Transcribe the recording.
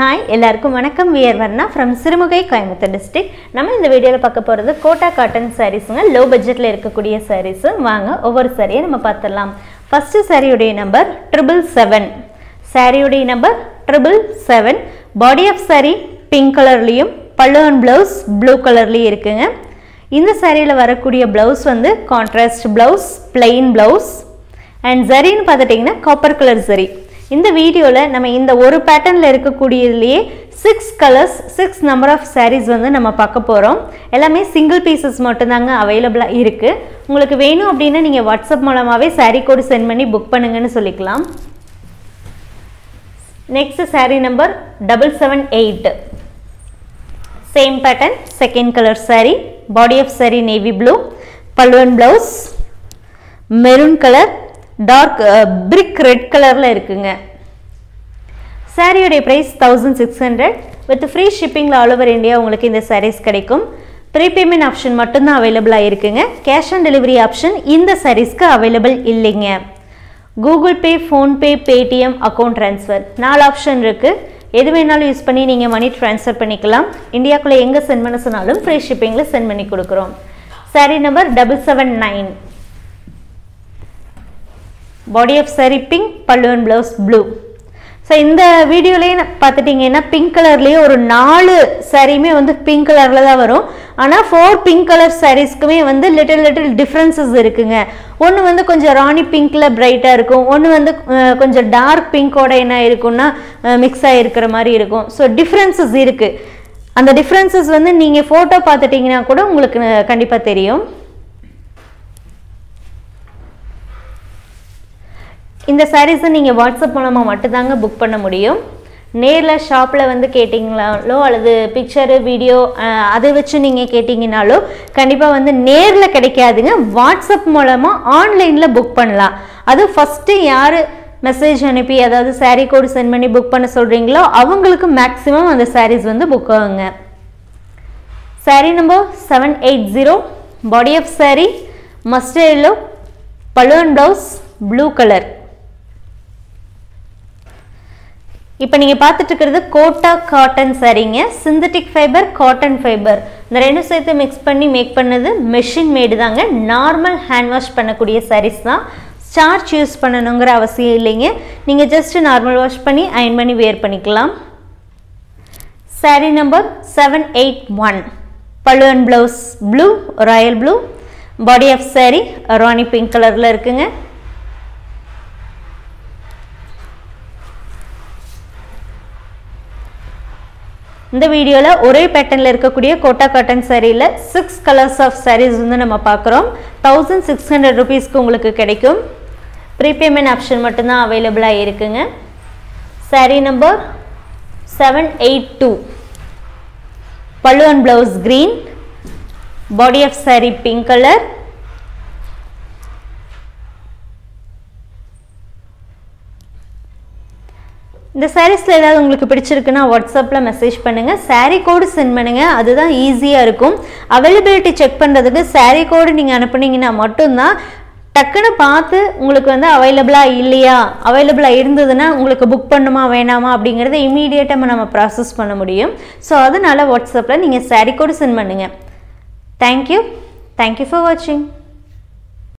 Hi, எல்லாருக்கும் வணக்கம் wear Varna from Sirumugai Koyamedu district. நம்ம இந்த வீடியோல பார்க்க போறது கோட்டா காட்டன் sareesங்க low budgetல இருக்கக்கூடிய sarees வாங்க ஒவ்வொரு saree நம்ம பார்த்தலாம். First Sariyoday number 777. Sariyoday number 777. Body of saree pink color லியும் pallu and blouse blue color லியும் இருக்குங்க. இந்த sareeல வரக்கூடிய blouse வந்து contrast blouse, plain blouse and saree ன்னு பார்த்துட்டீங்கன்னா copper color saree. In this video, we will see pattern 6 colors, 6 number of sarees. All single pieces available. If you want to send a WhatsApp saree code, send book. Next, saree number 778. Same pattern, second color saree, body of saree navy blue, pallu and blouse, maroon color. Dark brick red color la irukkunga. Sariyoday price 1600 with free shipping all over India. Ungalku indha sarees kedaikum. Prepayment option mattum dhaan available ah irukkunga. Cash and delivery option indha sarees ku available illinga. Google Pay, Phone Pay, Paytm account transfer. 4 option irukku. Edhu venaalum use panni neenga money transfer pannikalam. India ku enga send panna sonalum free shipping la send panni kudukrom. Saree number 779. Body of saree pink, pallu and blouse blue. So in the video le paathutinga pink color le oru 4 saree me vandu pink color la da varum. Ana 4 pink color sarees kume vandu little differences irukunga. One vandu konja rani pink la bright ah irukum, one vandu konja dark pink oda ena irukumna mix a irukra mari irukum. So differences irukku. And the differences vandu neenga photo paathutinga kuda ungalku kandipa theriyum. இந்த sarees நீங்க WhatsApp மூலமா மட்டும் தாங்க book பண்ண முடியும். நேர்ல ஷாப்ல வந்து கேட்டிங்களாலோ அல்லது பிக்சர் வீடியோ அதை வச்சு நீங்க கேட்டிங்கனாலோ கண்டிப்பா வந்து நேர்ல கிடைக்காதுங்க. வாட்ஸ்அப் மூலமா ஆன்லைன்ல புக் பண்ணலாம். அது ஃபர்ஸ்ட் யாரு மெசேஜ் அனுப்பி அதாவது saree code send பண்ணி புக் பண்ண சொல்றீங்களோ அவங்களுக்கு maximum அந்த sarees வந்து புக் ஆகுங்க. Saree number 780, body of saree mustard yellow, pallu and blouse blue color. இப்போ நீங்க பார்த்துட்டு இருக்குது கோட்டா காட்டன் சரிங்க. சிந்தட்டிக் ஃபைபர், காட்டன் ஃபைபர் இந்த ரெண்டும் சேர்த்து mix பண்ணி மேக் பண்ணது மெஷின் மேட் தாங்க. நார்மல் ஹேண்ட் வாஷ் பண்ணக்கூடிய sarees தான். ஸ்டார்ச் யூஸ் பண்ணனும்ங்கற அவசியம் இல்லைங்க. நீங்க ஜஸ்ட் நார்மல் வாஷ் பண்ணி அயன் பண்ணி wear பண்ணிக்கலாம். Saree number 781. Pallu and blouse blue, royal blue. Body of saree rani pink கலர்ல இருக்குங்க. In this video, we will see the Kota Cotton saree 6 colors of sarees. 1600 rupees. Prepayment option is available. Saree number 782. Pallu and blouse green. Body of saree pink color. இந்த sareesல ஏதாவது உங்களுக்கு பிடிச்சிருக்குனா WhatsAppல message பண்ணுங்க. saree code send பண்ணுங்க. அதுதான் ஈஸியா இருக்கும். அவேலபிலிட்டி செக் பண்றதுக்கு saree code நீங்க அனுப்புனீங்கனா மட்டும் தான் டக்குனு பார்த்து உங்களுக்கு வந்து அவேலபிளா இல்லையா, அவேலபிளா இருந்ததுனா உங்களுக்கு புக் பண்ணுமா வேணாமா அப்படிங்கறதை இமிடியேட்டா நம்ம process பண்ண முடியும். சோ அதனால WhatsAppல நீங்க saree code send பண்ணுங்க. Thank you. Thank you for watching.